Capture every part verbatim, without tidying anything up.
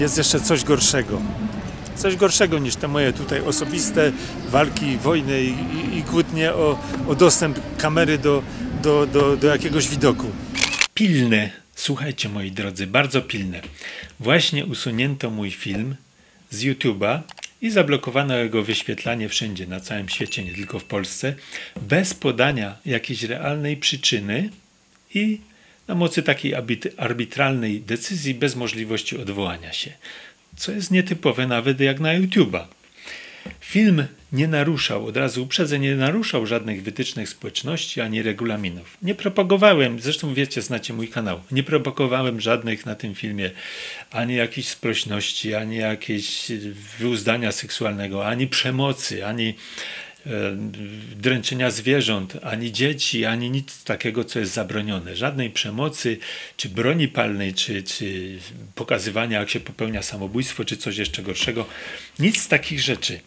jest jeszcze coś gorszego. Coś gorszego niż te moje tutaj osobiste walki, wojny i, i, i kłótnie o, o dostęp kamery do, do, do, do jakiegoś widoku. Pilne. Słuchajcie, moi drodzy, bardzo pilne. Właśnie usunięto mój film z YouTube'a i zablokowano jego wyświetlanie wszędzie, na całym świecie, nie tylko w Polsce, bez podania jakiejś realnej przyczyny i na mocy takiej arbitralnej decyzji bez możliwości odwołania się. Co jest nietypowe nawet jak na YouTube'a. Film nie naruszał, od razu uprzedzę, nie naruszał żadnych wytycznych społeczności ani regulaminów. Nie propagowałem, zresztą wiecie, znacie mój kanał, nie propagowałem żadnych na tym filmie ani jakiejś sprośności, ani jakiejś wyuzdania seksualnego, ani przemocy, ani e, dręczenia zwierząt, ani dzieci, ani nic takiego, co jest zabronione. Żadnej przemocy, czy broni palnej, czy, czy pokazywania, jak się popełnia samobójstwo, czy coś jeszcze gorszego. Nic z takich rzeczy.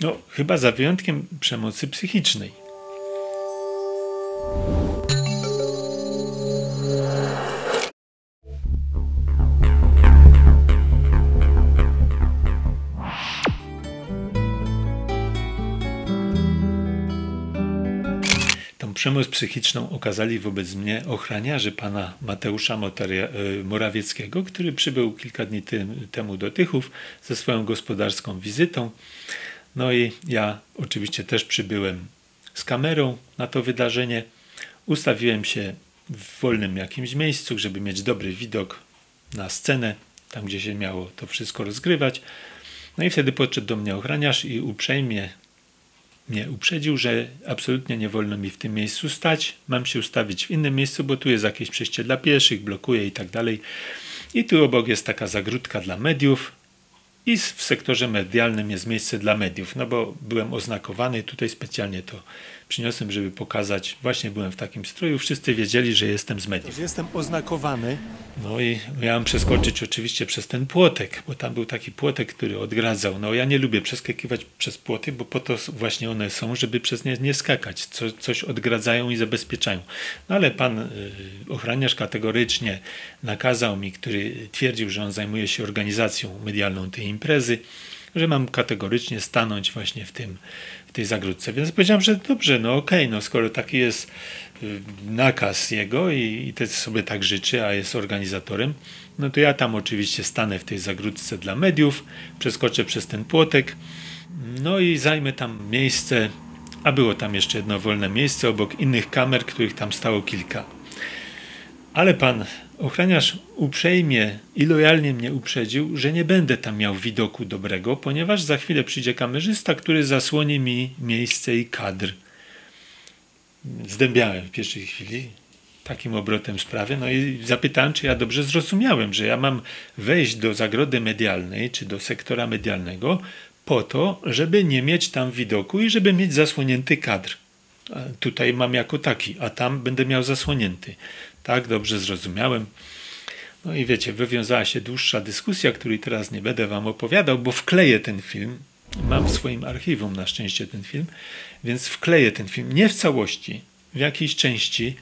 No, chyba za wyjątkiem przemocy psychicznej. Tą przemoc psychiczną okazali wobec mnie ochraniarze pana Mateusza Morawieckiego, który przybył kilka dni temu do Tychów ze swoją gospodarską wizytą. No i ja oczywiście też przybyłem z kamerą na to wydarzenie. Ustawiłem się w wolnym jakimś miejscu, żeby mieć dobry widok na scenę, tam gdzie się miało to wszystko rozgrywać. No i wtedy podszedł do mnie ochroniarz i uprzejmie mnie uprzedził, że absolutnie nie wolno mi w tym miejscu stać. Mam się ustawić w innym miejscu, bo tu jest jakieś przejście dla pieszych, blokuje i tak dalej. I tu obok jest taka zagródka dla mediów. I w sektorze medialnym jest miejsce dla mediów, no bo byłem oznakowany, tutaj specjalnie to przyniosłem, żeby pokazać, właśnie byłem w takim stroju, wszyscy wiedzieli, że jestem z mediów. Jestem oznakowany. No i miałem przeskoczyć oczywiście przez ten płotek, bo tam był taki płotek, który odgradzał. No ja nie lubię przeskakiwać przez płoty, bo po to właśnie one są, żeby przez nie nie skakać. Co, coś odgradzają i zabezpieczają. No ale pan y, ochroniarz kategorycznie nakazał mi, który twierdził, że on zajmuje się organizacją medialną tej imprezy, że mam kategorycznie stanąć właśnie w tym, w tej zagródce. Więc powiedziałem, że dobrze, no okej, no skoro taki jest nakaz jego i, i też sobie tak życzy, a jest organizatorem, no to ja tam oczywiście stanę w tej zagródce dla mediów, przeskoczę przez ten płotek, no i zajmę tam miejsce, a było tam jeszcze jedno wolne miejsce obok innych kamer, których tam stało kilka. Ale pan ochroniarz uprzejmie i lojalnie mnie uprzedził, że nie będę tam miał widoku dobrego, ponieważ za chwilę przyjdzie kamerzysta, który zasłoni mi miejsce i kadr. Zdębiałem w pierwszej chwili takim obrotem sprawy, no i zapytałem, czy ja dobrze zrozumiałem, że ja mam wejść do zagrody medialnej, czy do sektora medialnego po to, żeby nie mieć tam widoku i żeby mieć zasłonięty kadr. A tutaj mam jako taki, a tam będę miał zasłonięty. Tak, dobrze zrozumiałem. No i wiecie, wywiązała się dłuższa dyskusja, której teraz nie będę wam opowiadał, bo wkleję ten film. Mam w swoim archiwum na szczęście ten film, więc wkleję ten film. Nie w całości, w jakiejś części,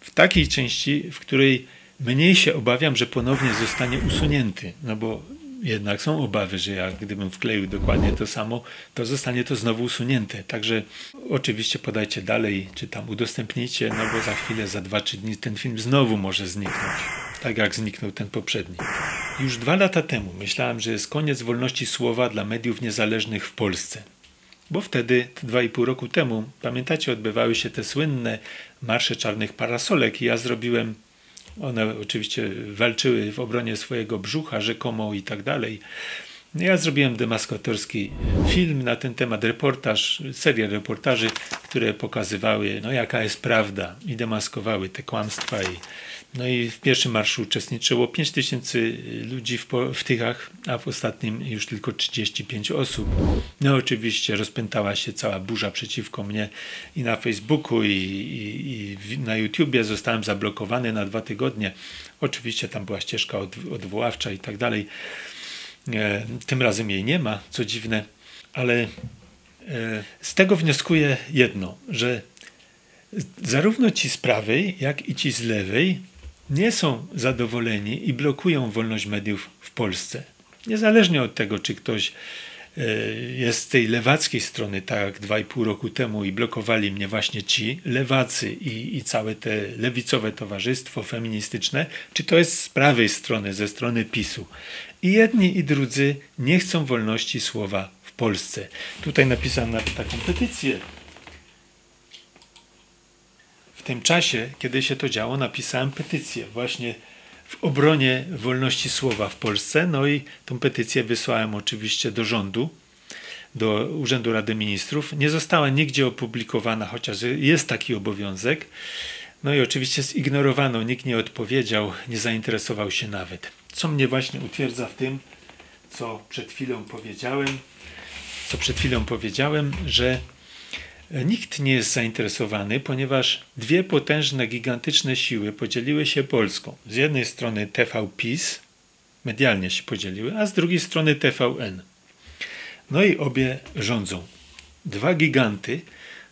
w takiej części, w której mniej się obawiam, że ponownie zostanie usunięty. No bo jednak są obawy, że ja gdybym wkleił dokładnie to samo, to zostanie to znowu usunięte. Także oczywiście podajcie dalej, czy tam udostępnijcie, no bo za chwilę, za dwa, trzy dni ten film znowu może zniknąć. Tak jak zniknął ten poprzedni. Już dwa lata temu myślałem, że jest koniec wolności słowa dla mediów niezależnych w Polsce. Bo wtedy, dwa i pół roku temu, pamiętacie, odbywały się te słynne marsze czarnych parasolek i ja zrobiłem. One oczywiście walczyły w obronie swojego brzucha rzekomo i tak dalej. Ja zrobiłem demaskatorski film na ten temat, reportaż, serię reportaży, które pokazywały, no, jaka jest prawda i demaskowały te kłamstwa. I, no i w pierwszym marszu uczestniczyło pięć tysięcy ludzi w, w Tychach, a w ostatnim już tylko trzydzieści pięć osób. No oczywiście rozpętała się cała burza przeciwko mnie i na Facebooku, i, i, i na YouTubie. Zostałem zablokowany na dwa tygodnie. Oczywiście tam była ścieżka od, odwoławcza i tak dalej. E, tym razem jej nie ma, co dziwne, ale e, z tego wnioskuję jedno, że zarówno ci z prawej, jak i ci z lewej nie są zadowoleni i blokują wolność mediów w Polsce. Niezależnie od tego, czy ktoś jest z tej lewackiej strony, tak dwa i pół roku temu i blokowali mnie właśnie ci lewacy i, i całe te lewicowe towarzystwo feministyczne, czy to jest z prawej strony, ze strony PiSu. I jedni i drudzy nie chcą wolności słowa w Polsce. Tutaj napisałem na taką petycję. W tym czasie, kiedy się to działo, napisałem petycję właśnie w obronie wolności słowa w Polsce. No i tą petycję wysłałem oczywiście do rządu, do Urzędu Rady Ministrów. Nie została nigdzie opublikowana, chociaż jest taki obowiązek. No i oczywiście zignorowano, nikt nie odpowiedział, nie zainteresował się nawet. Co mnie właśnie utwierdza w tym, co przed chwilą powiedziałem, co przed chwilą powiedziałem, że nikt nie jest zainteresowany, ponieważ dwie potężne, gigantyczne siły podzieliły się Polską. Z jednej strony T V PiS, medialnie się podzieliły, a z drugiej strony T V N. No i obie rządzą. Dwa giganty,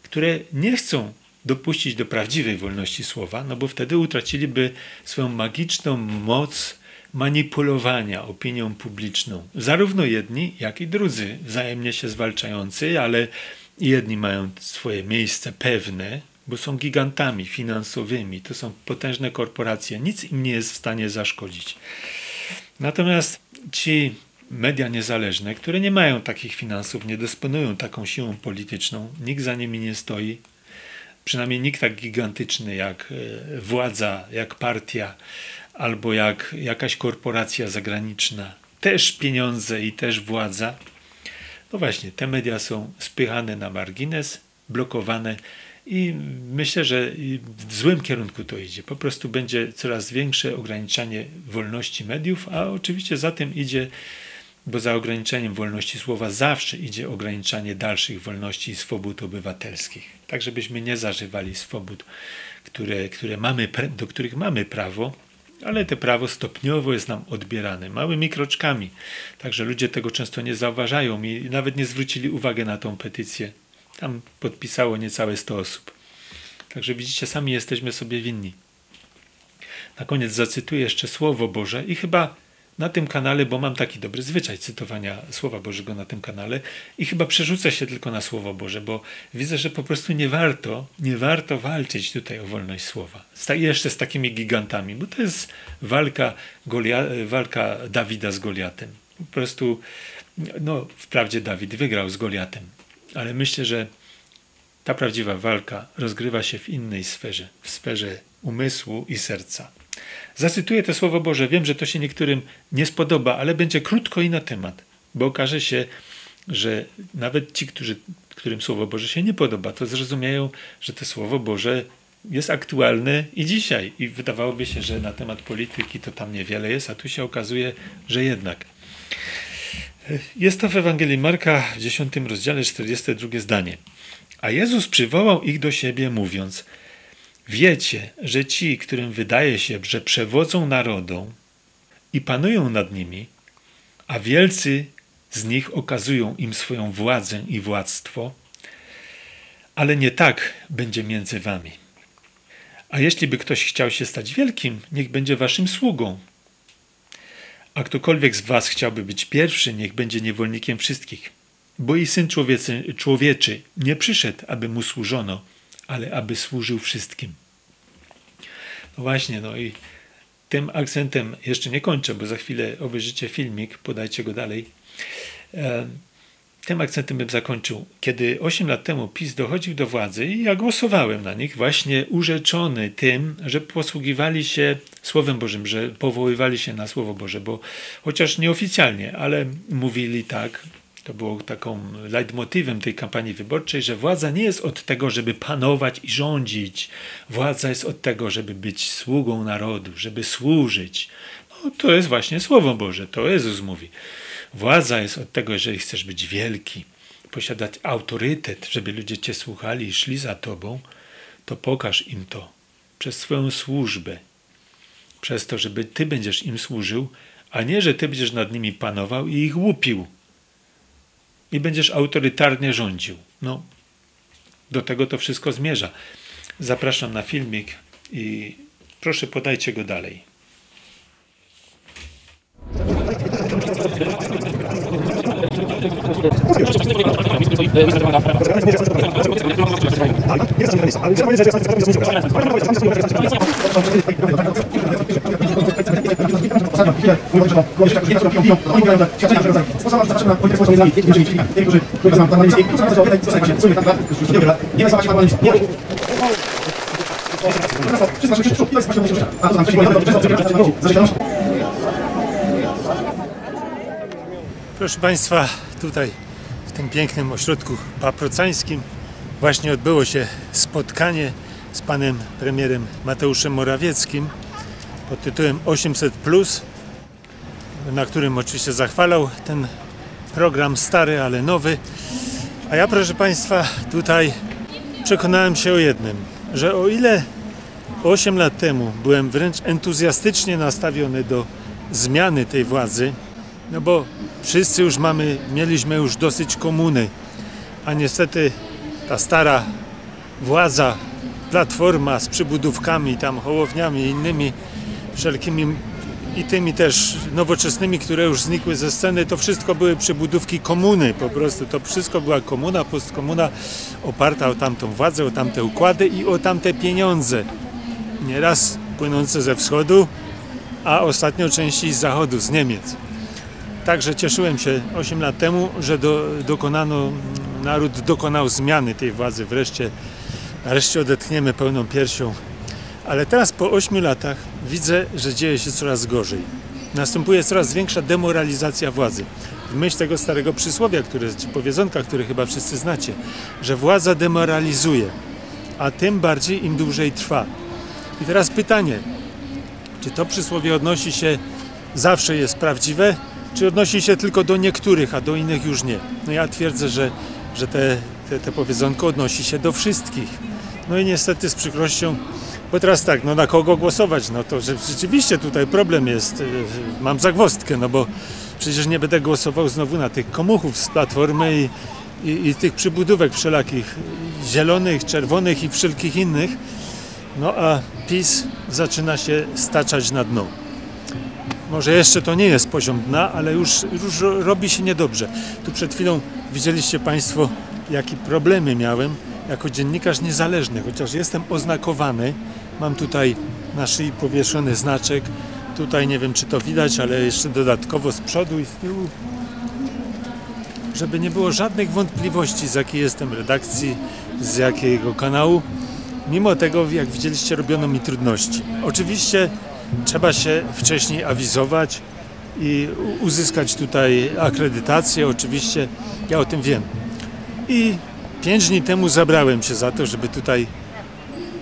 które nie chcą dopuścić do prawdziwej wolności słowa, no bo wtedy utraciliby swoją magiczną moc manipulowania opinią publiczną. Zarówno jedni, jak i drudzy, wzajemnie się zwalczający, ale jedni mają swoje miejsce pewne, bo są gigantami finansowymi, to są potężne korporacje, nic im nie jest w stanie zaszkodzić. Natomiast ci media niezależne, które nie mają takich finansów, nie dysponują taką siłą polityczną, nikt za nimi nie stoi, przynajmniej nikt tak gigantyczny jak władza, jak partia, albo jak jakaś korporacja zagraniczna, też pieniądze i też władza. No właśnie, te media są spychane na margines, blokowane i myślę, że w złym kierunku to idzie. Po prostu będzie coraz większe ograniczanie wolności mediów, a oczywiście za tym idzie, bo za ograniczeniem wolności słowa zawsze idzie ograniczanie dalszych wolności i swobód obywatelskich. Tak, żebyśmy nie zażywali swobód, które, które mamy, do których mamy prawo, ale to prawo stopniowo jest nam odbierane, małymi kroczkami. Także ludzie tego często nie zauważają i nawet nie zwrócili uwagi na tą petycję. Tam podpisało niecałe sto osób. Także widzicie, sami jesteśmy sobie winni. Na koniec zacytuję jeszcze Słowo Boże i chyba na tym kanale, bo mam taki dobry zwyczaj cytowania Słowa Bożego na tym kanale i chyba przerzucę się tylko na Słowo Boże, bo widzę, że po prostu nie warto, nie warto walczyć tutaj o wolność słowa. Z, jeszcze z takimi gigantami, bo to jest walka, Golia, walka Dawida z Goliatem. Po prostu, no wprawdzie Dawid wygrał z Goliatem, ale myślę, że ta prawdziwa walka rozgrywa się w innej sferze, w sferze umysłu i serca. Zacytuję to Słowo Boże, wiem, że to się niektórym nie spodoba, ale będzie krótko i na temat, bo okaże się, że nawet ci, którzy, którym Słowo Boże się nie podoba, to zrozumieją, że to Słowo Boże jest aktualne i dzisiaj. I wydawałoby się, że na temat polityki to tam niewiele jest, a tu się okazuje, że jednak. Jest to w Ewangelii Marka w dziesiątym rozdziale, czterdzieste drugie zdanie. A Jezus przywołał ich do siebie, mówiąc: wiecie, że ci, którym wydaje się, że przewodzą narodom i panują nad nimi, a wielcy z nich okazują im swoją władzę i władztwo, ale nie tak będzie między wami. A jeśli by ktoś chciał się stać wielkim, niech będzie waszym sługą. A ktokolwiek z was chciałby być pierwszy, niech będzie niewolnikiem wszystkich. Bo i Syn Człowiecy, Człowieczy nie przyszedł, aby mu służono, ale aby służył wszystkim. No właśnie, no i tym akcentem jeszcze nie kończę, bo za chwilę obejrzycie filmik, podajcie go dalej. E, tym akcentem bym zakończył. Kiedy osiem lat temu PiS dochodził do władzy i ja głosowałem na nich, właśnie urzeczony tym, że posługiwali się Słowem Bożym, że powoływali się na Słowo Boże, bo chociaż nieoficjalnie, ale mówili tak. To było taką leitmotywem tej kampanii wyborczej, że władza nie jest od tego, żeby panować i rządzić. Władza jest od tego, żeby być sługą narodu, żeby służyć. No, to jest właśnie Słowo Boże, to Jezus mówi. Władza jest od tego, jeżeli chcesz być wielki, posiadać autorytet, żeby ludzie cię słuchali i szli za tobą, to pokaż im to przez swoją służbę. Przez to, żeby ty będziesz im służył, a nie, że ty będziesz nad nimi panował i ich łupił. I będziesz autorytarnie rządził. No, do tego to wszystko zmierza. Zapraszam na filmik i proszę podajcie go dalej. Proszę Państwa, tutaj w tym pięknym ośrodku paprocańskim właśnie odbyło się spotkanie z panem premierem Mateuszem Morawieckim pod tytułem osiemset plus, na którym oczywiście zachwalał ten program stary, ale nowy. A ja, proszę Państwa, tutaj przekonałem się o jednym, że o ile osiem lat temu byłem wręcz entuzjastycznie nastawiony do zmiany tej władzy, no bo wszyscy już mamy, mieliśmy już dosyć komuny, a niestety ta stara władza, Platforma z przybudówkami, tam Hołowniami i innymi wszelkimi i tymi też nowoczesnymi, które już znikły ze sceny, to wszystko były przybudówki komuny po prostu. To wszystko była komuna, postkomuna oparta o tamtą władzę, o tamte układy i o tamte pieniądze. Nieraz płynące ze wschodu, a ostatnio częściej z zachodu, z Niemiec. Także cieszyłem się osiem lat temu, że do, dokonano, naród dokonał zmiany tej władzy. Wreszcie, nareszcie odetchniemy pełną piersią. Ale teraz po ośmiu latach widzę, że dzieje się coraz gorzej. Następuje coraz większa demoralizacja władzy. W myśl tego starego przysłowia, które, czy powiedzonka, które chyba wszyscy znacie, że władza demoralizuje, a tym bardziej im dłużej trwa. I teraz pytanie, czy to przysłowie odnosi się, zawsze jest prawdziwe, czy odnosi się tylko do niektórych, a do innych już nie? No ja twierdzę, że, że te, te, te powiedzonko odnosi się do wszystkich. No i niestety z przykrością, bo teraz tak, no na kogo głosować? No to że rzeczywiście tutaj problem jest, mam zagwozdkę, no bo przecież nie będę głosował znowu na tych komuchów z Platformy i, i, i tych przybudówek wszelakich, zielonych, czerwonych i wszelkich innych. No a PiS zaczyna się staczać na dno. Może jeszcze to nie jest poziom dna, ale już, już robi się niedobrze. Tu przed chwilą widzieliście Państwo, jakie problemy miałem jako dziennikarz niezależny, chociaż jestem oznakowany. Mam tutaj na szyi powieszony znaczek. Tutaj nie wiem, czy to widać, ale jeszcze dodatkowo z przodu i z tyłu. Żeby nie było żadnych wątpliwości, z jakiej jestem redakcji, z jakiego kanału. Mimo tego, jak widzieliście, robiono mi trudności. Oczywiście trzeba się wcześniej awizować i uzyskać tutaj akredytację. Oczywiście ja o tym wiem. I pięć dni temu zabrałem się za to, żeby tutaj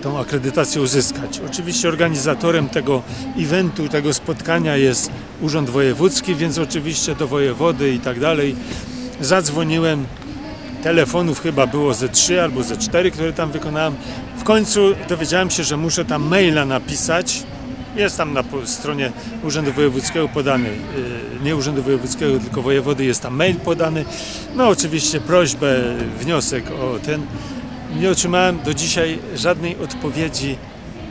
tą akredytację uzyskać. Oczywiście organizatorem tego eventu, tego spotkania jest Urząd Wojewódzki, więc oczywiście do wojewody i tak dalej zadzwoniłem. Telefonów chyba było ze trzy albo ze cztery, które tam wykonałem. W końcu dowiedziałem się, że muszę tam maila napisać. Jest tam na stronie Urzędu Wojewódzkiego podany, nie Urzędu Wojewódzkiego, tylko wojewody, jest tam mail podany. No oczywiście prośbę, wniosek o ten. Nie otrzymałem do dzisiaj żadnej odpowiedzi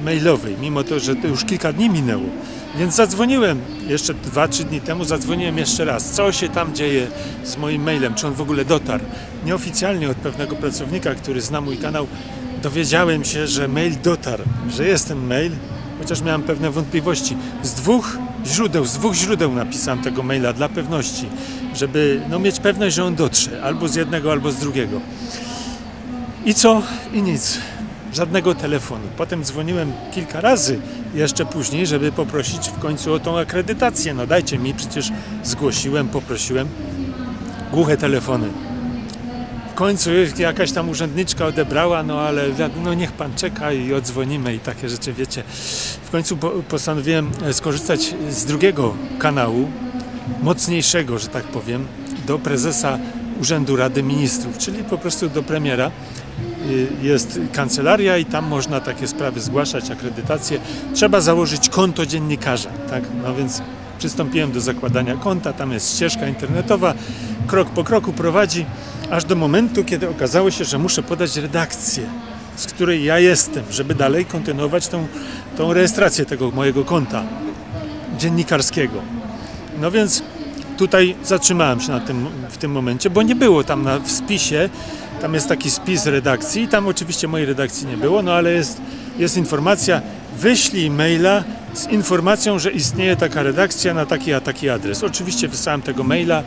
mailowej, mimo to, że to już kilka dni minęło. Więc zadzwoniłem jeszcze dwa trzy dni temu, zadzwoniłem jeszcze raz, co się tam dzieje z moim mailem, czy on w ogóle dotarł. Nieoficjalnie od pewnego pracownika, który zna mój kanał, dowiedziałem się, że mail dotarł, że jest ten mail, chociaż miałem pewne wątpliwości. Z dwóch źródeł, z dwóch źródeł napisałem tego maila dla pewności, żeby no, mieć pewność, że on dotrze, albo z jednego, albo z drugiego. I co? I nic. Żadnego telefonu. Potem dzwoniłem kilka razy jeszcze później, żeby poprosić w końcu o tą akredytację. No dajcie mi, przecież zgłosiłem, poprosiłem. Głuche telefony. W końcu jakaś tam urzędniczka odebrała, no ale no niech pan czeka i odzwonimy i takie rzeczy, wiecie. W końcu postanowiłem skorzystać z drugiego kanału, mocniejszego, że tak powiem, do prezesa Urzędu Rady Ministrów, czyli po prostu do premiera. Jest kancelaria i tam można takie sprawy zgłaszać, akredytację. Trzeba założyć konto dziennikarza, tak? No więc przystąpiłem do zakładania konta, tam jest ścieżka internetowa, krok po kroku prowadzi, aż do momentu, kiedy okazało się, że muszę podać redakcję, z której ja jestem, żeby dalej kontynuować tą, tą rejestrację tego mojego konta dziennikarskiego. No więc tutaj zatrzymałem się na tym, w tym momencie, bo nie było tam na, w spisie, tam jest taki spis redakcji i tam oczywiście mojej redakcji nie było, no ale jest, jest informacja, wyślij maila z informacją, że istnieje taka redakcja na taki a taki adres. Oczywiście wysłałem tego maila,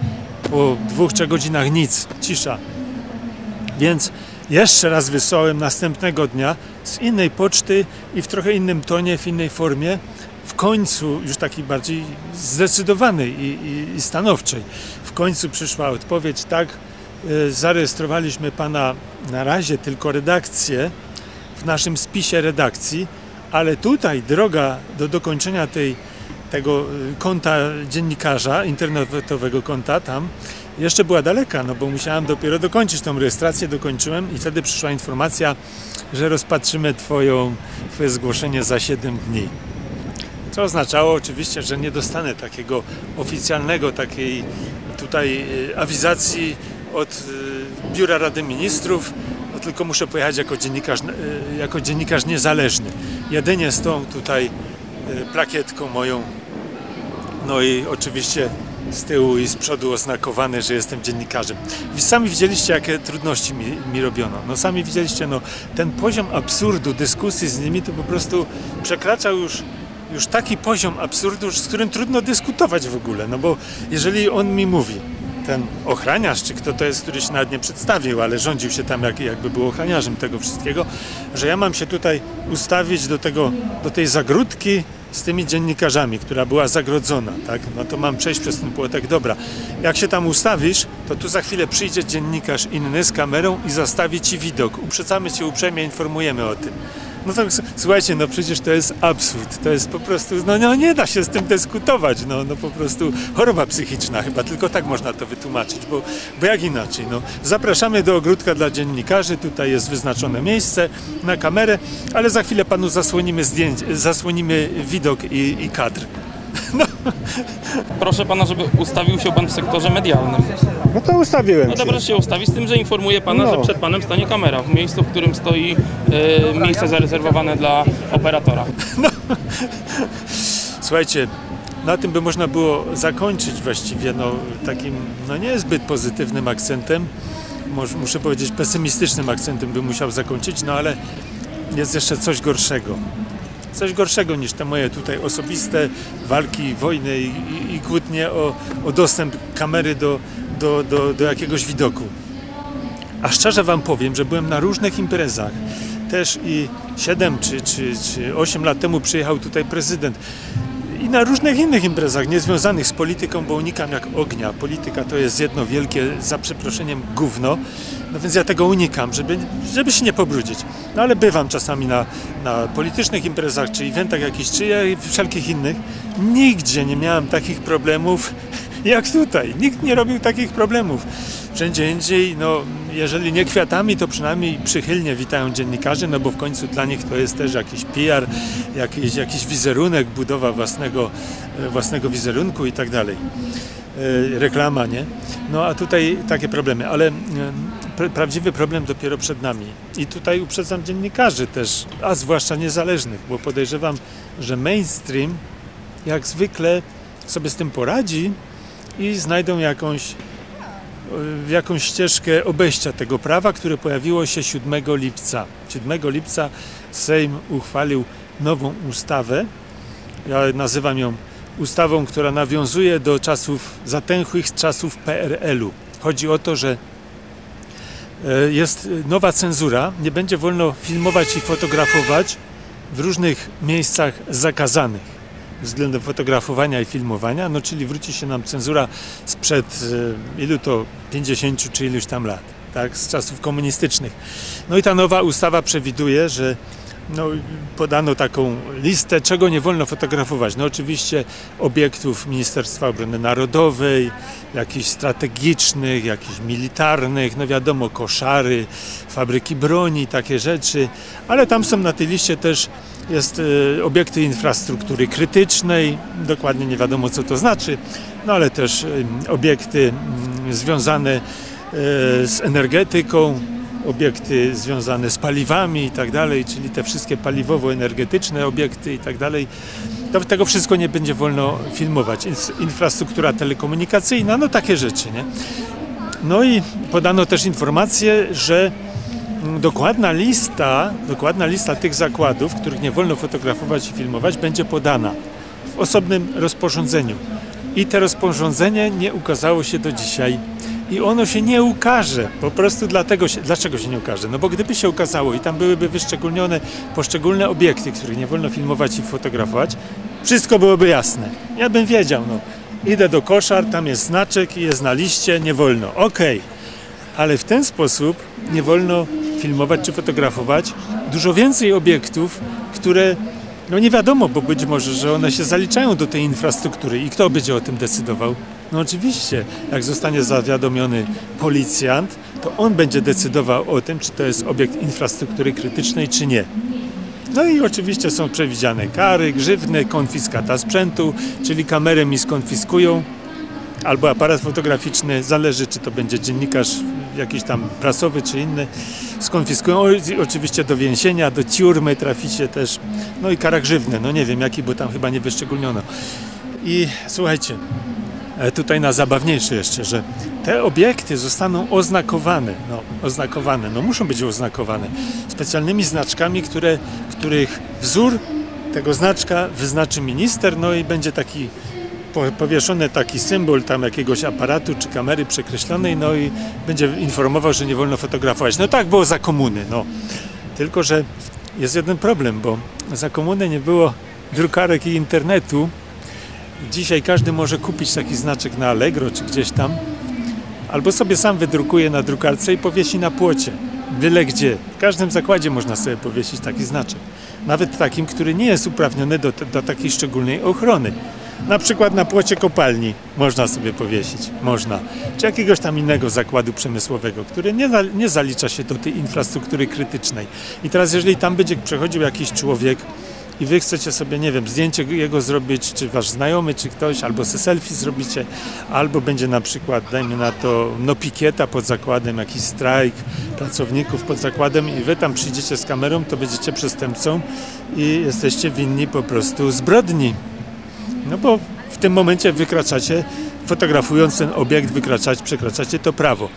po dwóch, trzech godzinach nic, cisza. Więc jeszcze raz wysłałem następnego dnia z innej poczty i w trochę innym tonie, w innej formie, w końcu już takiej bardziej zdecydowanej i, i, i stanowczej. W końcu przyszła odpowiedź, tak, yy, zarejestrowaliśmy pana na razie tylko redakcję w naszym spisie redakcji, ale tutaj droga do dokończenia tej, tego konta dziennikarza, internetowego konta tam, jeszcze była daleka, no bo musiałem dopiero dokończyć tą rejestrację, dokończyłem i wtedy przyszła informacja, że rozpatrzymy twoją, twoje zgłoszenie za siedem dni. Co oznaczało oczywiście, że nie dostanę takiego oficjalnego, takiej tutaj awizacji od Biura Rady Ministrów, no tylko muszę pojechać jako dziennikarz, jako dziennikarz niezależny. Jedynie z tą tutaj plakietką moją, no i oczywiście z tyłu i z przodu oznakowane, że jestem dziennikarzem. Sami widzieliście, jakie trudności mi, mi robiono. No sami widzieliście, no ten poziom absurdu dyskusji z nimi to po prostu przekraczał już już taki poziom absurdu, z którym trudno dyskutować w ogóle, no bo jeżeli on mi mówi, ten ochraniarz, czy kto to jest, który się nawet nie przedstawił, ale rządził się tam jak, jakby był ochraniarzem tego wszystkiego, że ja mam się tutaj ustawić do tego, do tej zagródki z tymi dziennikarzami, która była zagrodzona, tak, no to mam przejść przez ten płotek, dobra, jak się tam ustawisz, to tu za chwilę przyjdzie dziennikarz inny z kamerą i zastawi ci widok, uprzedzamy cię uprzejmie, informujemy o tym. No to słuchajcie, no przecież to jest absurd, to jest po prostu, no, no nie da się z tym dyskutować, no, no po prostu choroba psychiczna chyba, tylko tak można to wytłumaczyć, bo, bo jak inaczej, no. Zapraszamy do ogródka dla dziennikarzy, tutaj jest wyznaczone miejsce na kamerę, ale za chwilę panu zasłonimy zdjęcie, zasłonimy widok i, i kadr. No. Proszę pana, żeby ustawił się pan w sektorze medialnym. No to ustawiłem. No to proszę się ustawić, z tym, że informuję pana, no, że przed panem stanie kamera w miejscu, w którym stoi yy, miejsce zarezerwowane dla operatora. No. Słuchajcie, na tym by można było zakończyć właściwie no, takim no, niezbyt pozytywnym akcentem. Może, muszę powiedzieć, pesymistycznym akcentem bym musiał zakończyć, no ale jest jeszcze coś gorszego. Coś gorszego niż te moje tutaj osobiste walki, wojny i, i, i kłótnie o, o dostęp kamery do, do, do, do jakiegoś widoku. A szczerze wam powiem, że byłem na różnych imprezach. Też i siedem czy osiem lat temu przyjechał tutaj prezydent. I na różnych innych imprezach, niezwiązanych z polityką, bo unikam jak ognia. Polityka to jest jedno wielkie, za przeproszeniem, gówno. No więc ja tego unikam, żeby, żeby się nie pobrudzić. No ale bywam czasami na, na politycznych imprezach, czy eventach jakichś, czy wszelkich innych. Nigdzie nie miałem takich problemów jak tutaj. Nikt nie robił takich problemów. Wszędzie indziej, no jeżeli nie kwiatami, to przynajmniej przychylnie witają dziennikarzy, no bo w końcu dla nich to jest też jakiś P R, jakiś, jakiś wizerunek, budowa własnego, własnego wizerunku i tak dalej. Reklama, nie? No a tutaj takie problemy, ale pra- prawdziwy problem dopiero przed nami. I tutaj uprzedzam dziennikarzy też, a zwłaszcza niezależnych, bo podejrzewam, że mainstream jak zwykle sobie z tym poradzi i znajdą jakąś w jakąś ścieżkę obejścia tego prawa, które pojawiło się siódmego lipca. siódmego lipca Sejm uchwalił nową ustawę. Ja nazywam ją ustawą, która nawiązuje do czasów zatęchłych czasów P R L-u. Chodzi o to, że jest nowa cenzura. Nie będzie wolno filmować i fotografować w różnych miejscach zakazanych względem fotografowania i filmowania, no czyli wróci się nam cenzura sprzed y, ilu to pięćdziesięciu czy iluś tam lat, tak, z czasów komunistycznych. No i ta nowa ustawa przewiduje, że no, podano taką listę, czego nie wolno fotografować. No oczywiście obiektów Ministerstwa Obrony Narodowej, jakichś strategicznych, jakichś militarnych, no wiadomo, koszary, fabryki broni, takie rzeczy, ale tam są na tej liście też jest y, obiekty infrastruktury krytycznej, dokładnie nie wiadomo co to znaczy, no ale też y, obiekty y, związane y, z energetyką, obiekty związane z paliwami i tak dalej, czyli te wszystkie paliwowo-energetyczne obiekty i tak dalej. to tego wszystko nie będzie wolno filmować. Infrastruktura telekomunikacyjna, no takie rzeczy, nie? No i podano też informację, że dokładna lista, dokładna lista tych zakładów, których nie wolno fotografować i filmować, będzie podana w osobnym rozporządzeniu. I to rozporządzenie nie ukazało się do dzisiaj. I ono się nie ukaże, po prostu dlatego się, dlaczego się nie ukaże? No bo gdyby się ukazało i tam byłyby wyszczególnione poszczególne obiekty, których nie wolno filmować i fotografować, wszystko byłoby jasne. Ja bym wiedział, no, idę do koszar, tam jest znaczek i jest na liście, nie wolno, okej. Okay. Ale w ten sposób nie wolno filmować czy fotografować dużo więcej obiektów, które, no nie wiadomo, bo być może, że one się zaliczają do tej infrastruktury i kto będzie o tym decydował? No oczywiście, jak zostanie zawiadomiony policjant, to on będzie decydował o tym, czy to jest obiekt infrastruktury krytycznej, czy nie. No i oczywiście są przewidziane kary, grzywny, konfiskata sprzętu, czyli kamerę mi skonfiskują, albo aparat fotograficzny, zależy czy to będzie dziennikarz jakiś tam prasowy, czy inny, skonfiskują, o, oczywiście do więzienia, do ciurmy traficie też, no i kara grzywny, no nie wiem jaki, bo tam chyba nie wyszczególniono. I słuchajcie, tutaj na zabawniejsze jeszcze, że te obiekty zostaną oznakowane, no, oznakowane, no muszą być oznakowane specjalnymi znaczkami, które, których wzór tego znaczka wyznaczy minister, no i będzie taki powieszony taki symbol tam jakiegoś aparatu czy kamery przekreślonej, no i będzie informował, że nie wolno fotografować. No tak było za komuny, no. Tylko że jest jeden problem, bo za komuny nie było drukarek i internetu. Dzisiaj każdy może kupić taki znaczek na Allegro czy gdzieś tam, albo sobie sam wydrukuje na drukarce i powiesi na płocie, byle gdzie. W każdym zakładzie można sobie powiesić taki znaczek, nawet takim, który nie jest uprawniony do, do takiej szczególnej ochrony. Na przykład na płocie kopalni można sobie powiesić, można, czy jakiegoś tam innego zakładu przemysłowego, który nie, nie zalicza się do tej infrastruktury krytycznej. I teraz jeżeli tam będzie przechodził jakiś człowiek, i wy chcecie sobie, nie wiem, zdjęcie jego zrobić, czy wasz znajomy, czy ktoś, albo se selfie zrobicie, albo będzie na przykład, dajmy na to, no pikieta pod zakładem, jakiś strajk pracowników pod zakładem i wy tam przyjdziecie z kamerą, to będziecie przestępcą i jesteście winni po prostu zbrodni. No bo w tym momencie wykraczacie, fotografując ten obiekt, wykraczać, przekraczacie to prawo.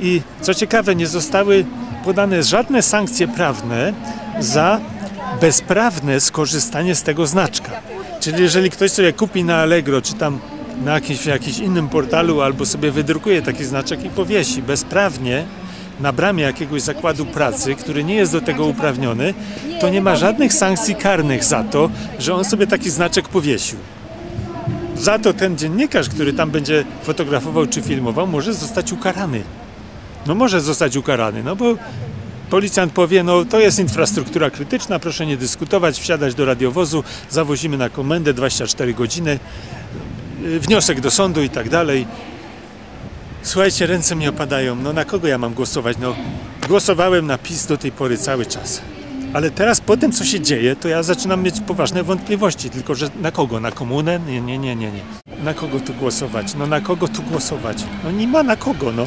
I co ciekawe, nie zostały podane żadne sankcje prawne za bezprawne skorzystanie z tego znaczka. Czyli jeżeli ktoś sobie kupi na Allegro, czy tam na jakimś, jakimś innym portalu, albo sobie wydrukuje taki znaczek i powiesi bezprawnie na bramie jakiegoś zakładu pracy, który nie jest do tego uprawniony, to nie ma żadnych sankcji karnych za to, że on sobie taki znaczek powiesił. Za to ten dziennikarz, który tam będzie fotografował czy filmował, może zostać ukarany. No może zostać ukarany, no bo policjant powie, no to jest infrastruktura krytyczna, proszę nie dyskutować, wsiadać do radiowozu, zawozimy na komendę dwadzieścia cztery godziny, wniosek do sądu i tak dalej. Słuchajcie, ręce mi opadają, no na kogo ja mam głosować? No głosowałem na PiS do tej pory cały czas, ale teraz po tym co się dzieje, to ja zaczynam mieć poważne wątpliwości, tylko że na kogo? Na komunę? Nie, nie, nie, nie, nie. Na kogo tu głosować? No na kogo tu głosować? No nie ma na kogo, no.